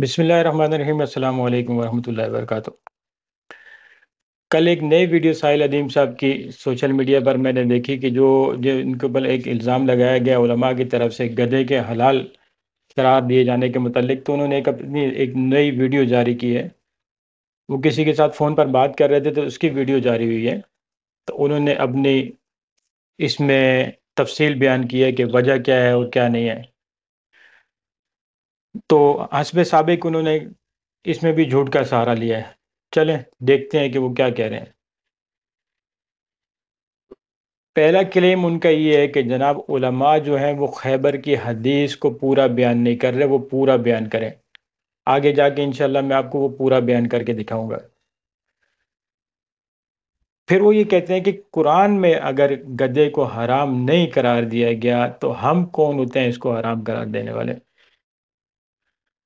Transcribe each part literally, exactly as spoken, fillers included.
बिस्मिल्लाहिर्रहमानिर्रहीम अस्सलाम वालेकुम वरहमतुल्लाहि वबरकातुहू। कल एक नई वीडियो साहिल अदीम साहब की सोशल मीडिया पर मैंने देखी कि जो जो इनके ऊपर एक इल्ज़ाम लगाया गया उलमा की तरफ से गधे के हलाल करार दिए जाने के मतलब, तो उन्होंने एक अपनी एक नई वीडियो जारी की है। वो किसी के साथ फ़ोन पर बात कर रहे थे तो उसकी वीडियो जारी हुई है, तो उन्होंने अपनी इसमें तफसील बयान की है कि वजह क्या है और क्या नहीं है। तो हस्बे साबिक उन्होंने इसमें भी झूठ का सहारा लिया है। चलें देखते हैं कि वो क्या कह रहे हैं। पहला क्लेम उनका ये है कि जनाब उलमा जो हैं वो खैबर की हदीस को पूरा बयान नहीं कर रहे, वो पूरा बयान करें। आगे जाके इंशाल्लाह मैं आपको वो पूरा बयान करके दिखाऊंगा। फिर वो ये कहते हैं कि कुरान में अगर गधे को हराम नहीं करार दिया गया तो हम कौन होते हैं इसको हराम करार देने वाले।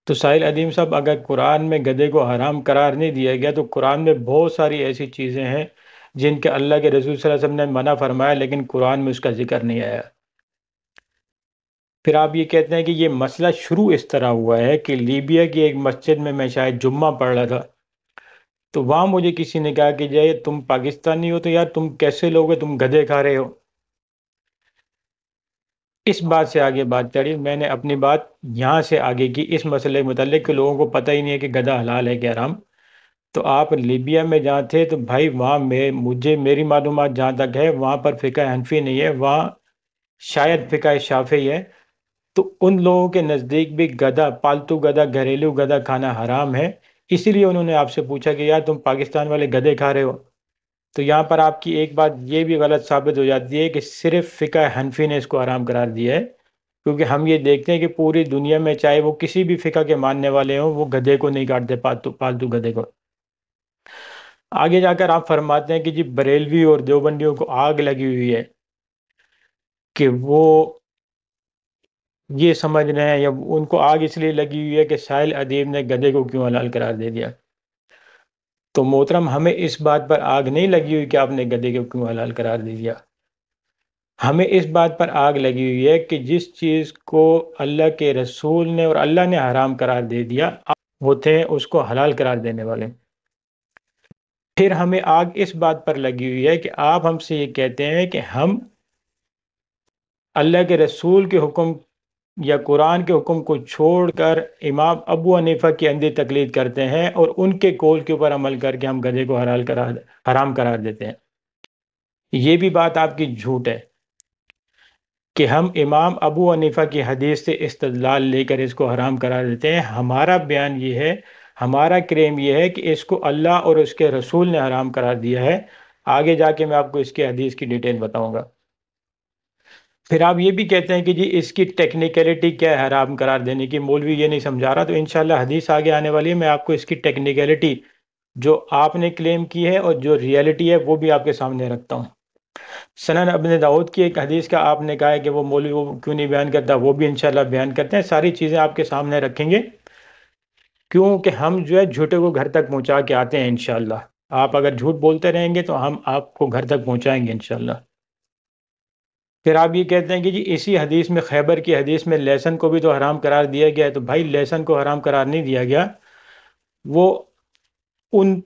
तो साहिल अदीम साहब, अगर कुरान में गधे को हराम करार नहीं दिया गया तो कुरान में बहुत सारी ऐसी चीज़ें हैं जिनके अल्लाह के रसूल सल्लल्लाहु अलैहि वसल्लम ने मना फरमाया, लेकिन कुरान में उसका जिक्र नहीं आया। फिर आप ये कहते हैं कि ये मसला शुरू इस तरह हुआ है कि लीबिया की एक मस्जिद में मैं शायद जुम्मा पढ़ रहा था, तो वहाँ मुझे किसी ने कहा कि जय तुम पाकिस्तानी हो तो यार तुम कैसे लोगे, तुम गधे खा रहे हो। इस बात से आगे बात चढ़ी, मैंने अपनी बात यहाँ से आगे की इस मसले के मतलब कि लोगों को पता ही नहीं है कि गधा हलाल है कि हराम। तो आप लीबिया में जहाँ थे तो भाई वहाँ में मुझे मेरी मालूमात जहाँ तक है वहाँ पर फ़िक़ह हनफी नहीं है, वहाँ शायद फ़िक़ह शाफ़ी है। तो उन लोगों के नज़दीक भी गधा, पालतू गधा, घरेलू गधा खाना हराम है। इसीलिए उन्होंने आपसे पूछा कि यार तुम पाकिस्तान वाले गधे खा रहे हो। तो यहाँ पर आपकी एक बात ये भी गलत साबित हो जाती है कि सिर्फ फ़िक़ा हनफी ने इसको हराम करार दिया है, क्योंकि हम ये देखते हैं कि पूरी दुनिया में चाहे वो किसी भी फ़िक़ा के मानने वाले हों वो गधे को नहीं काटते, पालतू पालतू गधे को। आगे जाकर आप फरमाते हैं कि जी बरेलवी और देवबंदियों को आग लगी हुई है कि वो ये समझ रहे हैं, या उनको आग इसलिए लगी हुई है कि साहिल अदीम ने गधे को क्यों हलाल करार दे दिया। तो मोहतरम, हमें इस बात पर आग नहीं लगी हुई कि आपने गधे को क्यों हलाल करार दे दिया। हमें इस बात पर आग लगी हुई है कि जिस चीज़ को अल्लाह के रसूल ने और अल्लाह ने हराम करार दे दिया, आप होते हैं उसको हलाल करार देने वाले। फिर हमें आग इस बात पर लगी हुई है कि आप हमसे ये कहते हैं कि हम अल्लाह के रसूल के हुक्म या कुरान के हुक्म को छोड़कर इमाम अबू हनीफा की अंधी तकलीद करते हैं और उनके कौल के ऊपर अमल करके हम गधे को हलाल करार हराम करार देते हैं। ये भी बात आपकी झूठ है कि हम इमाम अबू हनीफा की हदीस से इस्तदलाल लेकर इसको हराम करार देते हैं। हमारा बयान ये है, हमारा क्लेम ये है कि इसको अल्लाह और उसके रसूल ने हराम करार दिया है। आगे जाके मैं आपको इसकी हदीस की डिटेल बताऊंगा। फिर आप ये भी कहते हैं कि जी इसकी टेक्निकलिटी क्या है हराम करार देने की, मौलवी ये नहीं समझा रहा। तो इंशाल्लाह हदीस आगे आने वाली है, मैं आपको इसकी टेक्निकलिटी जो आपने क्लेम की है और जो रियलिटी है वो भी आपके सामने रखता हूँ। सनन अब्न दाऊद की एक हदीस का आपने कहा है कि वो मौलवी वो क्यों नहीं बयान करता, वो भी इंशाल्लाह बयान करते हैं। सारी चीज़ें आपके सामने रखेंगे, क्योंकि हम जो है झूठे को घर तक पहुँचा के आते हैं। इंशाल्लाह आप अगर झूठ बोलते रहेंगे तो हम आपको घर तक पहुँचाएँगे इंशाल्लाह। फिर आप ये कहते हैं कि जी इसी हदीस में, खैबर की हदीस में लहसन को भी तो हराम करार दिया गया है। तो भाई लहसन को हराम करार नहीं दिया गया, वो उन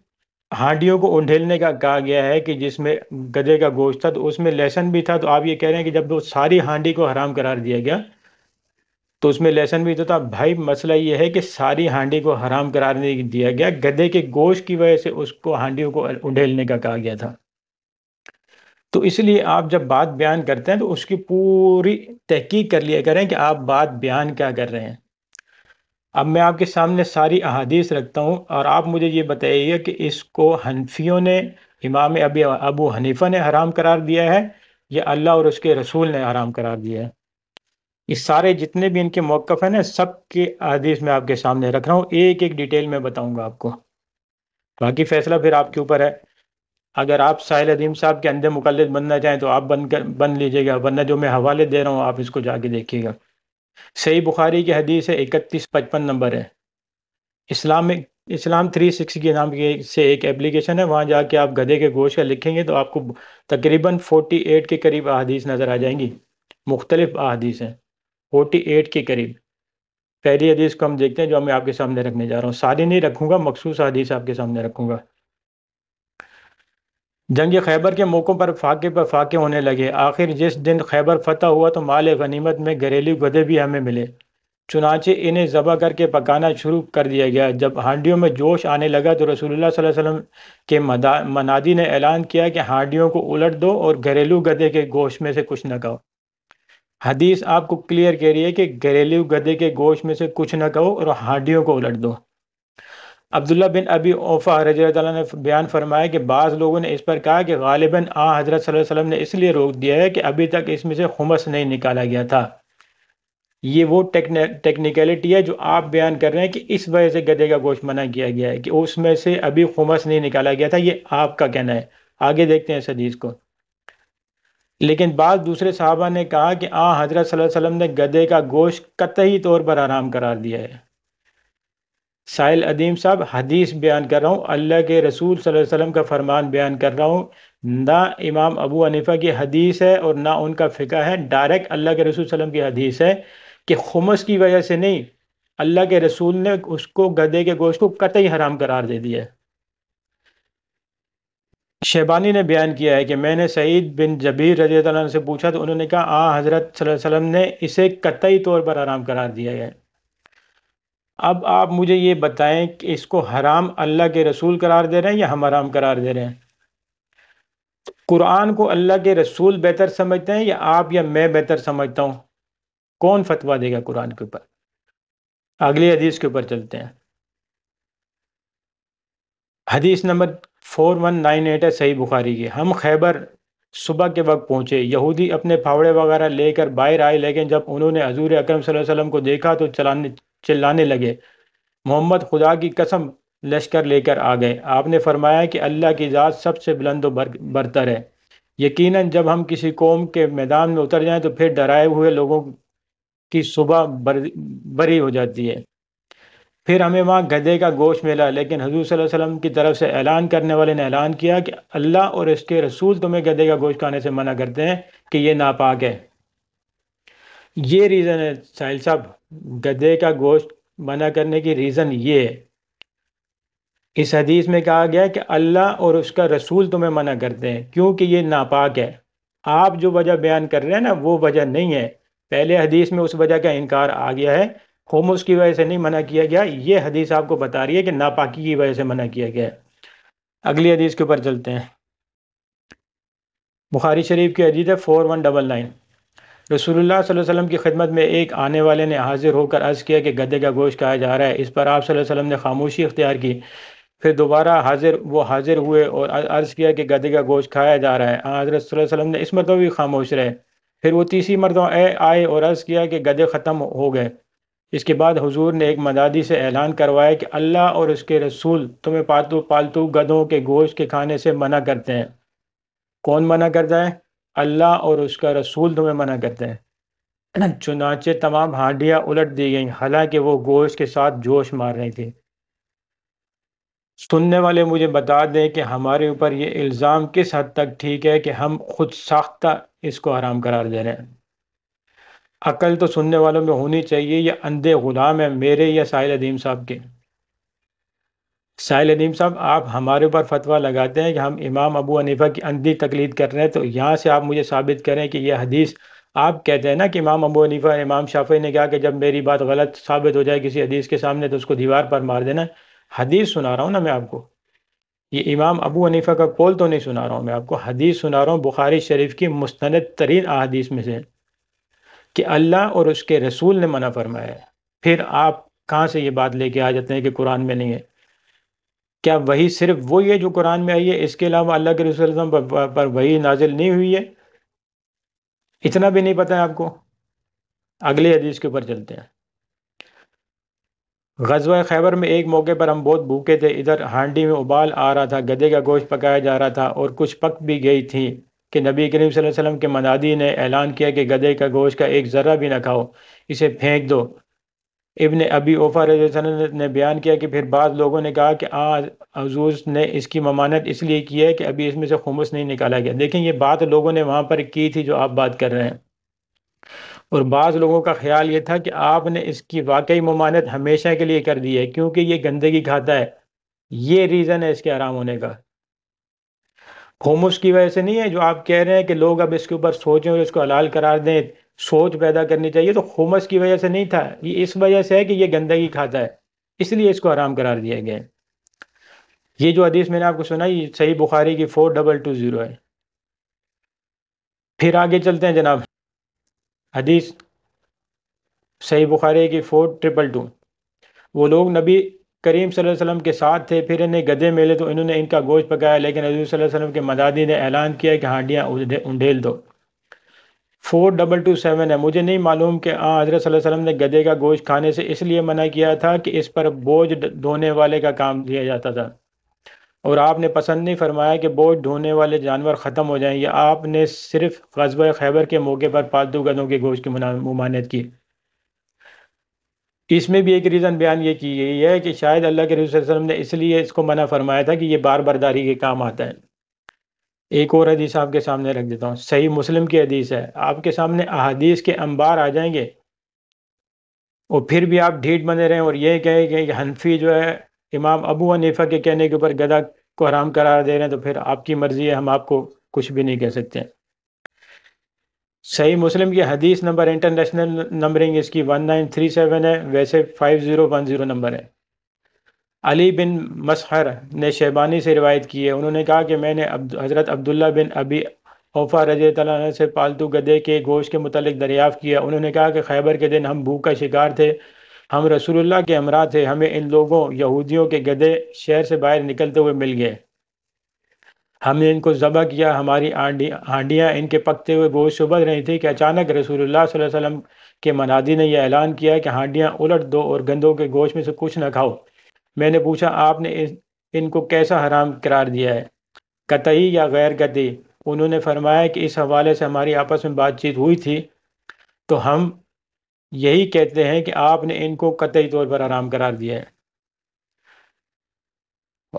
हांडियों को उंडेलने का कहा गया है कि जिसमें गधे का गोश्त था, तो उसमें लहसन भी था। तो आप ये कह रहे हैं कि जब वो सारी हांडी को हराम करार दिया गया तो उसमें लहसन भी तो था। भाई मसला ये है कि सारी हांडी को हराम करार नहीं दिया गया, गधे के गोश्त की वजह से उसको हांडियों को उंडेलने का कहा गया था। तो इसलिए आप जब बात बयान करते हैं तो उसकी पूरी तहकीक कर लिया करें कि आप बात बयान क्या कर रहे हैं। अब मैं आपके सामने सारी अहादीस रखता हूं और आप मुझे ये बताइए कि इसको हनफियों ने, इमाम अबी अबू हनीफा ने हराम करार दिया है या अल्लाह और उसके रसूल ने हराम करार दिया है। इस सारे जितने भी इनके मौक़िफ़ हैं ना, सब के अहादीस मैं आपके सामने रख रहा हूँ, एक एक डिटेल में बताऊँगा आपको। बाकी फैसला फिर आपके ऊपर है। अगर आप साहिल अदीम साहब के अंधे मुकल्लिद बनना चाहें तो आप बन कर बन लीजिएगा, वरना जो मैं हवाले दे रहा हूँ आप इसको जाके देखिएगा। सही बुखारी की हदीस है, इकतीस पचपन नंबर है। इस्लाम में इस्लाम थ्री सिक्स के नाम के से एक एप्लीकेशन है, वहाँ जाके आप गधे के गोश्त का लिखेंगे तो आपको तकरीबन फोर्टी एट के करीब अहादीस नज़र आ जाएंगी। मुख्तलिफ अहादीस हैं, फोर्टी एट के करीब। पहली हदीस को हम देखते हैं जो मैं आपके सामने रखने जा रहा हूँ। सारी नहीं रखूंगा, मखसूस हदीस आपके सामने रखूंगा। जंग खैबर के मौक़ों पर फाके पर फाके होने लगे। आखिर जिस दिन खैबर फतह हुआ तो माल गनीमत में घरेलू गधे भी हमें मिले, चुनाचे इन्हें ज़बह करके पकाना शुरू कर दिया गया। जब हांडियों में जोश आने लगा तो रसूलुल्लाह सल्लल्लाहु अलैहि वसल्लम के मनादी ने ऐलान किया कि हांडियों को उलट दो और घरेलू गधे के गोश्त में से कुछ न खाओ। हदीस आपको क्लियर कह रही है कि घरेलू गधे के गोश्त में से कुछ न खाओ और हांडियों को उलट दो। अब्दुल्ला बिन अबी औफा रज़ियल्लाहु अन्हु ने बयान फरमाया कि बाज़ लोगों ने इस पर कहा कि गालिबन आ हज़रत सल्लल्लाहु अलैहि वसल्लम ने इसलिए रोक दिया है कि अभी तक इसमें से खुमस नहीं निकाला गया था। ये वो टेक्निकलिटी है जो आप बयान कर रहे हैं कि इस वजह से गधे का गोश्त मना किया गया है कि उसमें से अभी खुमस नहीं निकाला गया था, ये आपका कहना है। आगे देखते हैं इस हदीस को। लेकिन बाद दूसरे साहबा ने कहा कि आ हज़रत सल्लल्लाहु अलैहि वसल्लम ने गधे का गोश्त कतई तौर पर हराम करार दिया है। साहिल अदीम साहब हदीस बयान कर रहा हूँ, अल्लाह के रसूल सल्लल्लाहु अलैहि वसल्लम का फरमान बयान कर रहा हूँ, ना इमाम अबू हनीफा की हदीस है और ना उनका फ़िक़ह है, डायरेक्ट अल्लाह के रसूल सल्लल्लाहु अलैहि वसल्लम की हदीस है कि खुमस की वजह से नहीं, अल्लाह के रसूल ने उसको गधे के गोश्त को कतई हराम करार दे दिया। शेबानी ने बयान किया है कि मैंने सईद बिन जबीर रज़ियल्लाहु अन्हु से पूछा तो उन्होंने कहा आ हज़रत सल्लल्लाहु अलैहि वसल्लम ने इसे कतई तौर पर हराम करार दिया है। अब आप मुझे ये बताएं कि इसको हराम अल्लाह के रसूल करार दे रहे हैं या हम हराम करार दे रहे हैं? कुरान को अल्लाह के रसूल बेहतर समझते हैं या आप या मैं बेहतर समझता हूँ? कौन फतवा देगा कुरान के ऊपर? अगली हदीस के ऊपर चलते हैं। हदीस number four one nine eight है सही बुखारी की। हम खैबर सुबह के वक्त पहुँचे, यहूदी अपने फावड़े वगैरह लेकर बाहर आए, लेकिन जब उन्होंने हजूर अकरम सल्लल्लाहु अलैहि वसल्लम को देखा तो चलाने चिल्लाने लगे, मोहम्मद खुदा की कसम लश्कर लेकर आ गए। आपने फरमाया कि अल्लाह की ज़ात सबसे बुलंद बरतर है, यकीनन जब हम किसी कौम के मैदान में उतर जाएं तो फिर डराए हुए लोगों की सुबह बरी हो जाती है। फिर हमें वहाँ गधे का गोश्त मिला, लेकिन हुज़ूर सल्लल्लाहु अलैहि वसल्लम की तरफ से ऐलान करने वाले ने ऐलान किया कि अल्लाह और इसके रसूल तुम्हें गधे का गोश्त खाने से मना करते हैं कि ये नापाक है। ये रीज़न है साहिल साहब, गधे का गोश्त मना करने की रीज़न ये है। इस हदीस में कहा गया है कि अल्लाह और उसका रसूल तुम्हें मना करते हैं क्योंकि ये नापाक है। आप जो वजह बयान कर रहे हैं ना, वो वजह नहीं है। पहले हदीस में उस वजह का इनकार आ गया है, खुमस की वजह से नहीं मना किया गया। ये हदीस आपको बता रही है कि नापाकी की वजह से मना किया गया है। अगली हदीस के ऊपर चलते हैं। बुखारी शरीफ की हदीस है फोर वन डबल नाइन। रसूलुल्लाह सल्लल्लाहु अलैहि वसल्लम की खिदमत में एक आने वाले ने हाजिर होकर अर्ज़ किया कि गधे का गोश्त खाया जा रहा है। इस पर आप सल्लल्लाहु अलैहि वसल्लम ने खामोशी इख्तियार की। फिर दोबारा हाजिर वो हाजिर हुए और अर्ज़ किया कि गधे का गोश्त खाया जा रहा है। हज़रत सल्लल्लाहु अलैहि वसल्लम ने इस मरतबा भी खामोश रहे। फिर वो तीसरी मरतबा आए और अर्ज़ किया कि गधे ख़त्म हो गए। इसके बाद हुजूर ने एक मदादी से ऐलान करवाया कि अल्लाह और उसके रसूल तुम्हें पालतू पालतू गधों के गोश्त के खाने से मना करते हैं। कौन मना करता है? अल्लाह और उसका रसूल तुम्हें मना करते हैं। चुनाचे तमाम हांडियाँ उलट दी गईं, हालांकि वो गोश्त के साथ जोश मार रही थी। सुनने वाले मुझे बता दें कि हमारे ऊपर ये इल्ज़ाम किस हद तक ठीक है कि हम खुद साख्ता इसको हराम करार दे रहे हैं। अकल तो सुनने वालों में होनी चाहिए, या अंधे गुलाम है मेरे या साहिल अदीम साहब के। साहिल अदीम साहब, आप हमारे ऊपर फतवा लगाते हैं कि हम इमाम अबू हनीफा की अंधी तकलीद कर रहे हैं, तो यहाँ से आप मुझे साबित करें कि यह हदीस आप कहते हैं ना कि इमाम अबू हनीफा इमाम शाफी ने कहा कि जब मेरी बात गलत साबित हो जाए किसी हदीस के सामने तो उसको दीवार पर मार देना। हदीस सुना रहा हूँ ना मैं आपको, ये इमाम अबू हनीफा का कौल तो नहीं सुना रहा हूँ मैं आपको, हदीस सुना रहा हूँ बुखारी शरीफ की मुस्तनद तरीन अहादीस में से कि अल्लाह और उसके रसूल ने मना फरमाया। फिर आप कहाँ से ये बात लेके आ जाते हैं कि कुरान में नहीं है? क्या वही सिर्फ वही है जो कुरान में आई है? इसके अलावा अल्लाह के रसूल पर, पर वही नाजिल नहीं हुई है? इतना भी नहीं पता है आपको? अगले हदीस के ऊपर चलते हैं। गज़वा खैबर में एक मौके पर हम बहुत भूखे थे, इधर हांडी में उबाल आ रहा था, गधे का गोश्त पकाया जा रहा था और कुछ पक भी गई थी कि नबी करीम सल्लल्लाहु अलैहि वसल्लम के मनादी ने ऐलान किया कि गधे का गोश्त का एक ज़र्रा भी ना खाओ, इसे फेंक दो। इब्ने अबी औफा ने बयान किया कि फिर बाद लोगों ने कहा कि आज हुजूर ने इसकी ममानत इसलिए की है कि अभी इसमें से खुमस नहीं निकाला गया। देखें, ये बात लोगों ने वहाँ पर की थी जो आप बात कर रहे हैं। और बाज़ लोगों का ख्याल ये था कि आपने इसकी वाकई ममानत हमेशा के लिए कर दी है क्योंकि ये गंदगी खाता है, ये रीज़न है इसके हराम होने का। खमोश की वजह से नहीं है जो आप कह रहे हैं कि लोग अब इसके ऊपर सोचें और इसको हलाल करार दें, सोच पैदा करनी चाहिए, तो खमोश की वजह से नहीं था, ये इस वजह से है कि ये गंदगी खाता है, इसलिए इसको हराम करार दिया गया है। ये जो हदीस मैंने आपको सुनाई सही बुखारी की फोर डबल टू ज़ीरो है। फिर आगे चलते हैं जनाब, हदीस सही बुखारी की फोर ट्रिपल टू। वो लोग नबी करीम सल्लल्लाहु अलैहि वसल्लम के साथ थे, फिर इन्हें गधे मिले तो इन्होंने इनका गोश्त पकाया, लेकिन हजूर सल्लल्लाहु अलैहि वसल्लम के मदादी ने ऐलान किया कि हांडियाँ उंडेल दो। फोर डबल टू सेवन है, मुझे नहीं मालूम कि हाँ हजरत सल्लल्लाहु अलैहि वसल्लम ने गधे का गोश्त खाने से इसलिए मना किया था कि इस पर बोझ ढोने वाले का काम दिया जाता था, और आपने पसंद नहीं फरमाया कि बोझ ढोने वाले जानवर ख़त्म हो जाएंगे। आपने सिर्फ ग़ज़वा ख़ैबर के मौके पर पालतू गधों के गोश्त की ममानत की। इसमें भी एक रीज़न बयान ये की गई है कि शायद अल्लाह के रसूल सल्लल्लाहु अलैहि वसल्लम ने इसलिए इसको मना फरमाया था कि ये बार बर्दारी के काम आता है। एक और हदीस आपके सामने रख देता हूँ, सही मुस्लिम की हदीस है, आपके सामने अहादीस के अंबार आ जाएंगे और फिर भी आप ढीठ बने रहें और ये कहें कि हनफी जो है इमाम अबू हनीफा के कहने के ऊपर गधा को हराम करार दे रहे हैं, तो फिर आपकी मर्ज़ी है, हम आपको कुछ भी नहीं कह सकते। सही मुस्लिम की हदीस नंबर इंटरनेशनल नंबरिंग इसकी वन नाइन थ्री सेवन है, वैसे five zero one zero number है। अली बिन मसहर ने शेबानी से रिवायत की है, उन्होंने कहा कि मैंने हज़रत अब्दुल्ला बिन अबी औफा रज़ियल्लाहु अन्हु से पालतू गधे के गोश्त के मुतालिक दरियाफ़ किया। उन्होंने कहा कि खैबर के दिन हम भूख का शिकार थे, हम रसूलुल्लाह के हमरा थे, हमें इन लोगों यहूदियों के गधे शहर से बाहर निकलते हुए मिल गए, हमने इनको ज़बह किया, हमारी हांडियाँ इनके पकते हुए गोश्त से उबल रही थी कि अचानक रसूलुल्लाह सल्लल्लाहु अलैहि वसल्लम के मनादी ने यह ऐलान किया कि हांडियाँ उलट दो और गंदों के गोश्त में से कुछ न खाओ। मैंने पूछा आपने इन, इनको कैसा हराम करार दिया है, कतई या गैर कतई? उन्होंने फरमाया कि इस हवाले से हमारी आपस में बातचीत हुई थी, तो हम यही कहते हैं कि आपने इनको कतई तौर पर हराम करार दिया है।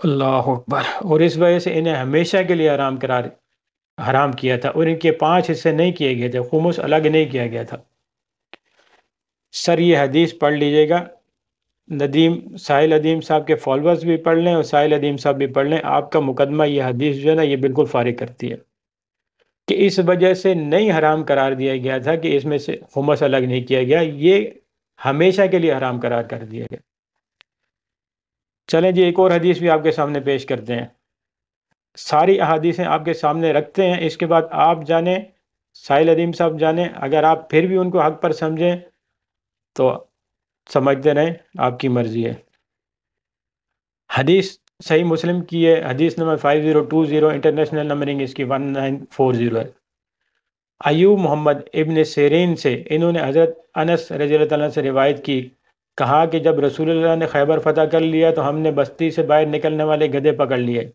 अल्लाह अकबर। और इस वजह से इन्हें हमेशा के लिए हराम करार हराम किया था, और इनके पांच हिस्से नहीं किए गए थे, खुमुस अलग नहीं किया गया था। सर ये हदीस पढ़ लीजिएगा, नदीम साहिल अदीम साहब के फॉलोअर्स भी पढ़ लें और साहिल अदीम साहब भी पढ़ लें, आपका मुकदमा ये हदीस जो है ना ये बिल्कुल फारिग करती है कि इस वजह से नहीं हराम करार दिया गया था कि इसमें से खुमस अलग नहीं किया गया, ये हमेशा के लिए हराम करार कर दिया गया। चलें जी, एक और हदीस भी आपके सामने पेश करते हैं, सारी अहादीसें आपके सामने रखते हैं, इसके बाद आप जाने साहिल अदीम साहब जाने, अगर आप फिर भी उनको हक पर समझें तो समझते रहें, आपकी मर्जी है। हदीस सही मुस्लिम की है, हदीस number five zero two zero, international numbering इसकी वन नाइन फोर ज़ीरो है। अयूब मोहम्मद इब्न सेरीन से इन्होंने हज़रत अनस रज़ियल्लाहु अन्हु से रिवायत की, कहा कि जब रसूलुल्लाह ने खैबर फ़तह कर लिया तो हमने बस्ती से बाहर निकलने वाले गधे पकड़ लिए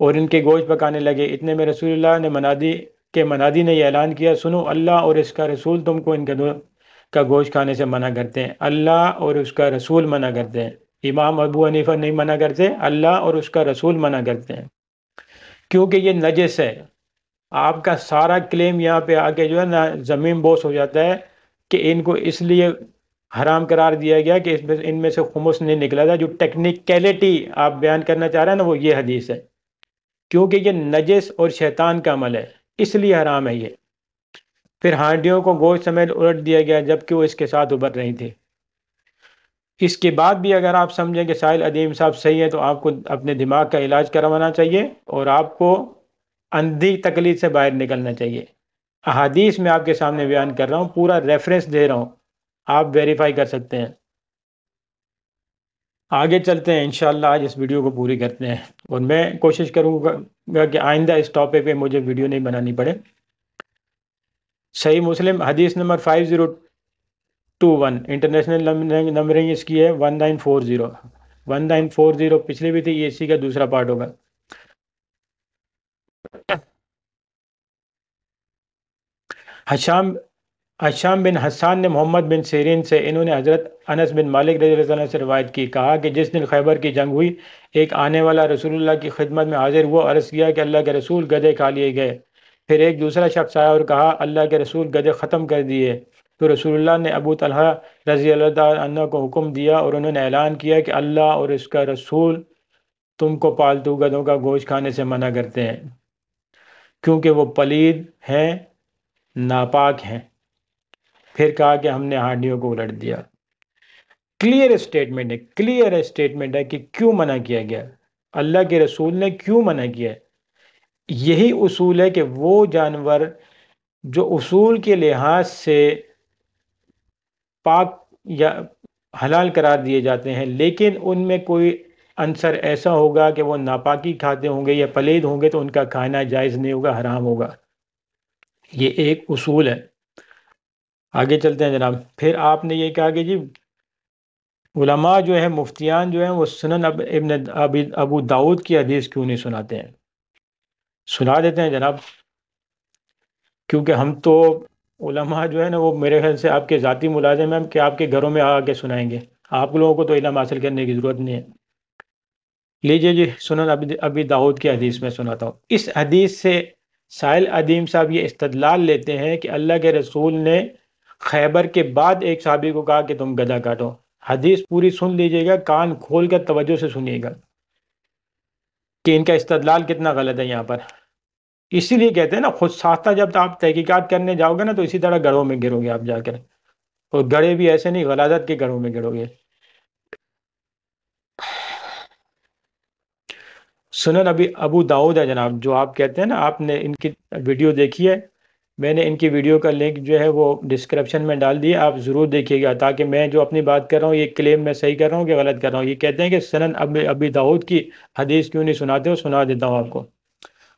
और इनके गोश्त पकाने लगे। इतने में रसूलुल्लाह ने मनादी के मनादी ने यह ऐलान किया, सुनो अल्लाह और इसका रसूल तुमको इन गधों का गोश्त खाने से मना करते हैं, अल्लाह और उसका रसूल मना करते हैं, इमाम अबू हनीफा नहीं मना करते, अल्लाह और उसका रसूल मना करते हैं क्योंकि ये नजस है। आपका सारा क्लेम यहाँ पे आके जो है ना ज़मीन बोस हो जाता है कि इनको इसलिए हराम करार दिया गया कि इसमें इनमें से खुमुस नहीं निकला था। जो टेक्निकलिटी आप बयान करना चाह रहे हैं ना वो ये हदीस है, क्योंकि ये नजस और शैतान का अमल है इसलिए हराम है ये। फिर हांडियों को गोश्त समेत उलट दिया गया जबकि वो इसके साथ उबर रही थी। इसके बाद भी अगर आप समझें कि साहिल अदीम साहब सही है तो आपको अपने दिमाग का इलाज करवाना चाहिए और आपको अंधी तकलीफ से बाहर निकलना चाहिए। अहादीस में आपके सामने बयान कर रहा हूँ, पूरा रेफरेंस दे रहा हूँ, आप वेरीफाई कर सकते हैं। आगे चलते हैं, इंशाल्लाह आज इस वीडियो को पूरी करते हैं और मैं कोशिश करूँगा कि आइंदा इस टॉपिक पर मुझे वीडियो नहीं बनानी पड़े। सही मुस्लिम हदीस number five zero two one international numbering इसकी है one nine four zero one nine four zero, पिछली भी थी, ये इसी का दूसरा पार्ट होगा। हशाम हशाम बिन हसान ने मोहम्मद बिन सेरीन से इन्होंने हज़रत अनस बिन मालिक रज़ियल्लाहु अन्हु से रिवायत की, कहा कि जिस दिन खैबर की जंग हुई एक आने वाला रसूलुल्लाह की खिदमत में हाजिर हुआ, अर्ज़ किया कि अल्लाह के रसूल गधे खा लिए गए। फिर एक दूसरा शख्स आया और कहा, अल्लाह के रसूल गधे ख़त्म कर दिए। तो रसूलुल्लाह ने अबू तलहा रज़ी अल्लाह अन्हु को हुक्म दिया और उन्होंने ऐलान किया कि अल्लाह और इसका रसूल तुमको पालतू गधों का गोश्त खाने से मना करते हैं, क्योंकि वो पलीद हैं, नापाक हैं। फिर कहा कि हमने हांडियों को उलट दिया। क्लियर स्टेटमेंट है, क्लियर स्टेटमेंट है कि क्यों मना किया गया, अल्लाह के रसूल ने क्यों मना किया। यही उसूल है कि वो जानवर जो उसूल के लिहाज से पाक या हलाल करार दिए जाते हैं, लेकिन उनमें कोई अंसर ऐसा होगा कि वो नापाकी खाते होंगे या पलेद होंगे, तो उनका खाना जायज़ नहीं होगा, हराम होगा। ये एक उसूल है। आगे चलते हैं जनाब। फिर आपने ये कहा कि जी उलमा जो है, मुफ्तियान जो है, वो सुनन अब इब्न अबी अबू दाऊद की हदीस क्यों नहीं सुनाते हैं। सुना देते हैं जनाब, क्योंकि हम तो उलमा जो है ना, वो मेरे ख्याल से आपके ज़ाती मुलाजिम हैं कि आपके घरों में आके सुनाएंगे। आप लोगों को तो इल्म हासिल करने की ज़रूरत नहीं है। लीजिए जी, सुनन अबी अबी दाऊद की हदीस में सुनाता हूँ। इस हदीस से साहिल अदीम साहब ये इस्तदलाल लेते हैं कि अल्लाह के रसूल ने खैबर के बाद एक साहबी को कहा कि तुम गधा काटो। हदीस पूरी सुन लीजिएगा, कान खोल कर तवज्जो से सुनिएगा कि इनका इस्तदलाल कितना गलत है। यहाँ पर इसीलिए कहते हैं ना, खुद साख्ता जब आप तहकीकात करने जाओगे ना, तो इसी तरह गढ़ों में गिरोगे आप जाकर, और गढ़े भी ऐसे नहीं, गलाजत के गढ़ों में गिरोगे। सुनन अभी अबू दाऊद है जनाब, जो आप कहते हैं ना, आपने इनकी वीडियो देखी है। मैंने इनकी वीडियो का लिंक जो है वो डिस्क्रिप्शन में डाल दिया, आप ज़रूर देखिएगा, ताकि मैं जो अपनी बात कर रहा हूँ ये क्लेम मैं सही कर रहा हूँ कि गलत कर रहा हूँ। ये कहते हैं कि सुनन अबी अबी दाऊद की हदीस क्यों नहीं सुनाते हो, सुना देता हूँ आपको।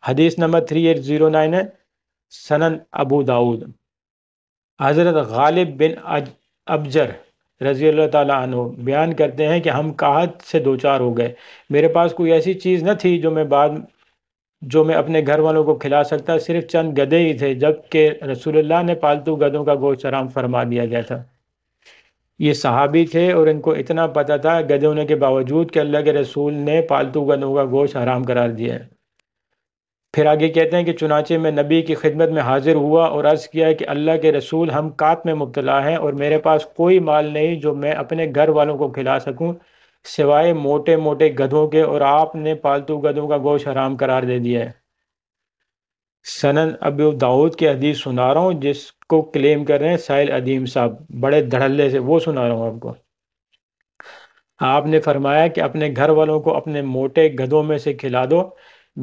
हदीस number three eight zero nine है, सुनन अबू दाऊद। हज़रत गालिब बिन अबजर रज़ी अल्लाह ताला अन्हु बयान करते हैं कि हम काहत से दो चार हो गए। मेरे पास कोई ऐसी चीज़ न थी जो मैं बाद जो मैं अपने घर वालों को खिला सकता, सिर्फ चंद गधे ही थे, जबकि रसूलुल्लाह ने पालतू गधों का गोश्त हराम फरमा दिया गया था। ये सहाबी थे और इनको इतना पता था गधे होने के बावजूद कि अल्लाह के रसूल ने पालतू गधों का गोश्त हराम करार दिया है। फिर आगे कहते हैं कि चुनाचे में नबी की खिदमत में हाजिर हुआ और अर्ज़ किया कि अल्लाह के रसूल, हम कात में मुब्तला हैं और मेरे पास कोई माल नहीं जो मैं अपने घर वालों को खिला सकूं, सिवाय मोटे मोटे गधों के, और आपने पालतू गधों का गोश्त हराम करार दे दिया है। सुनन अबी दाऊद की हदीस सुना रहा हूँ, जिसको क्लेम कर रहे हैं साहिल अदीम साहब बड़े धड़ल्ले से, वो सुना रहा हूँ आपको। आपने फरमाया कि अपने घर वालों को अपने मोटे गधों में से खिला दो,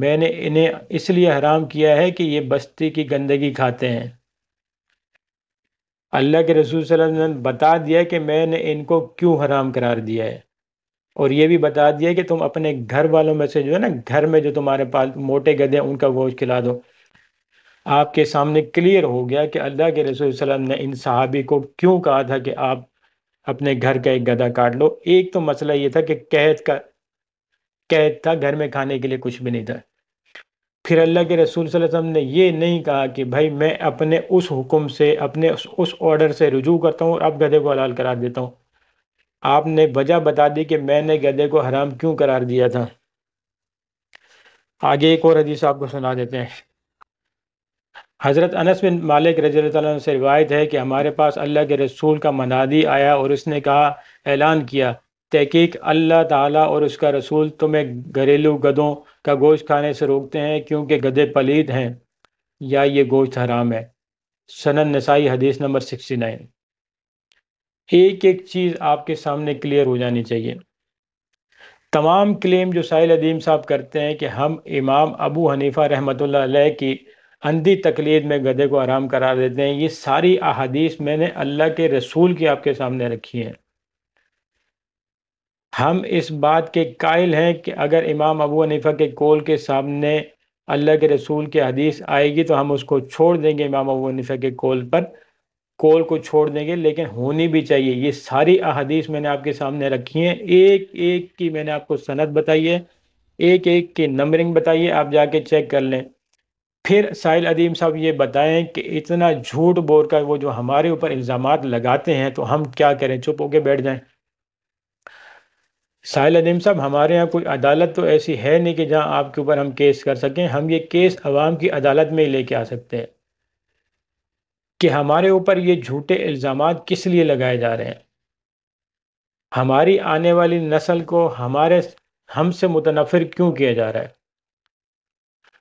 मैंने इन्हें इसलिए हराम किया है कि ये बस्ती की गंदगी खाते हैं। अल्लाह के रसूल सल्लल्लाहु अलैहि वसल्लम ने बता दिया कि मैंने इनको क्यों हराम करार दिया है, और ये भी बता दिया कि तुम अपने घर वालों में से जो है ना, घर में जो तुम्हारे पास मोटे गधे हैं उनका गोश्त खिला दो। आपके सामने क्लियर हो गया कि अल्लाह के रसूल सल्लल्लाहु अलैहि वसल्लम ने इन सहाबी को क्यों कहा था कि आप अपने घर का एक गधा काट लो। एक तो मसला ये था कि कहत का कैद था, घर में खाने के लिए कुछ भी नहीं था। फिर अल्लाह के रसूल सल्लल्लाहु अलैहि वसल्लम ने ये नहीं कहा कि भाई मैं अपने उस हुक्म से, अपने उस ऑर्डर से रुजू करता हूँ और अब गधे को हलाल करार देता हूँ। आपने वजह बता दी कि मैंने गधे को हराम क्यों करार दिया था। आगे एक और हदीस आपको सुना देते हैं। हज़रत अनस बिन मालिक रज़ियल्लाहु अन्हु से रिवायत है कि हमारे पास अल्लाह के रसूल का मनादी आया और उसने कहा, ऐलान किया, तहकीक अल्लाह ताला और उसका रसूल तुम्हें घरेलू गधों का गोश्त खाने से रोकते हैं, क्योंकि गधे पलीद हैं या ये गोश्त हराम है। सनद नसाई हदीस नंबर सिक्सटी नाइन। एक एक चीज़ आपके सामने क्लियर हो जानी चाहिए। तमाम क्लेम जो साहिल अदीम साहब करते हैं कि हम इमाम अबू हनीफा रहमतुल्लाह अलैह की अंधी तकलीद में गधे को हराम करार देते हैं, ये सारी अहादीस मैंने अल्लाह के रसूल की आपके सामने रखी हैं। हम इस बात के कायल हैं कि अगर इमाम अबू हनीफा के कौल के सामने अल्लाह के रसूल की हदीस आएगी तो हम उसको छोड़ देंगे, इमाम अबू हनीफा के कौल पर कौल को छोड़ देंगे, लेकिन होनी भी चाहिए। ये सारी अहादीस मैंने आपके सामने रखी हैं, एक एक की मैंने आपको सनद बताई है, एक एक की नंबरिंग बताई है, आप जाके चेक कर लें। फिर साहिल अदीम साहब ये बताएं कि इतना झूठ बोल कर वो जो हमारे ऊपर इल्ज़ाम लगाते हैं, तो हम क्या करें, चुप होकर बैठ जाएँ। साहिल अदीम साहब, हमारे यहाँ कोई अदालत तो ऐसी है नहीं कि जहाँ आपके ऊपर हम केस कर सकें। हम ये केस अवाम की अदालत में ही लेके आ सकते हैं कि हमारे ऊपर ये झूठे इल्ज़ाम किस लिए लगाए जा रहे हैं। हमारी आने वाली नस्ल को हमारे हमसे मुतनफिर क्यों किया जा रहा है,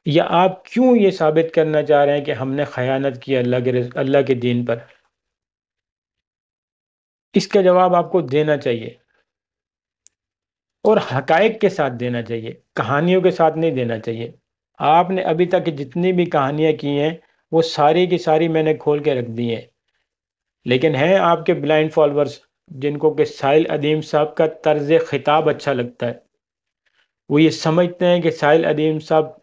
या आप क्यों ये साबित करना चाह रहे हैं कि हमने खयानत की अल्लाह के अल्लाह के दीन पर। इसका जवाब आपको देना चाहिए और हकायक के साथ देना चाहिए, कहानियों के साथ नहीं देना चाहिए। आपने अभी तक जितनी भी कहानियां की हैं वो सारी की सारी मैंने खोल के रख दी हैं, लेकिन हैं आपके ब्लाइंड फॉलोअर्स जिनको कि साहिल अदीम साहब का तर्ज खिताब अच्छा लगता है। वो ये समझते हैं कि साहिल अदीम साहब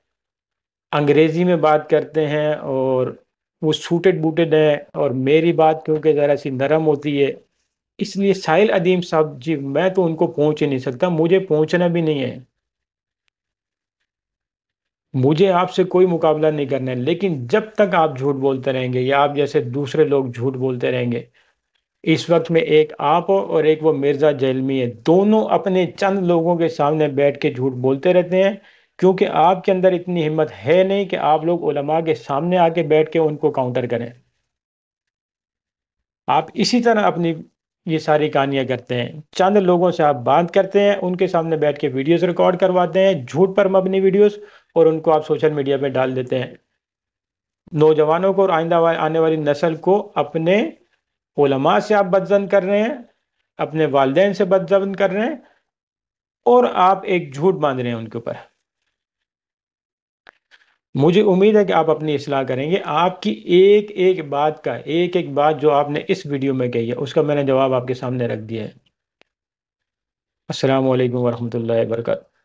अंग्रेज़ी में बात करते हैं और वो सूटेड बूटेड हैं, और मेरी बात क्योंकि ज़रा सी नरम होती है इसलिए साहिल अदीम साहब जी, मैं तो उनको पहुंच ही नहीं सकता, मुझे पहुंचना भी नहीं है, मुझे आपसे कोई मुकाबला नहीं करना है। लेकिन जब तक आप झूठ बोलते रहेंगे या आप जैसे दूसरे लोग झूठ बोलते रहेंगे, इस वक्त में एक आप हो और एक वो मिर्ज़ा जहलमी है, दोनों अपने चंद लोगों के सामने बैठ के झूठ बोलते रहते हैं क्योंकि आपके अंदर इतनी हिम्मत है नहीं कि आप लोग उलमा के सामने आके बैठ के उनको काउंटर करें। आप इसी तरह अपनी ये सारी कहानियाँ करते हैं, चंद लोगों से आप बात करते हैं, उनके सामने बैठ के वीडियोस रिकॉर्ड करवाते हैं, झूठ पर मबनी वीडियोस, और उनको आप सोशल मीडिया पे डाल देते हैं। नौजवानों को और आइंदा आने वाली नस्ल को अपने उलमा से आप बदजन कर रहे हैं, अपने वालिदैन से बदजन कर रहे हैं, और आप एक झूठ बांध रहे हैं उनके ऊपर। मुझे उम्मीद है कि आप अपनी इस्लाह करेंगे। आपकी एक एक बात का एक एक बात जो आपने इस वीडियो में कही है उसका मैंने जवाब आपके सामने रख दिया है। अस्सलामु अलैकुम वरहमतुल्लाहि वबरकातुहू।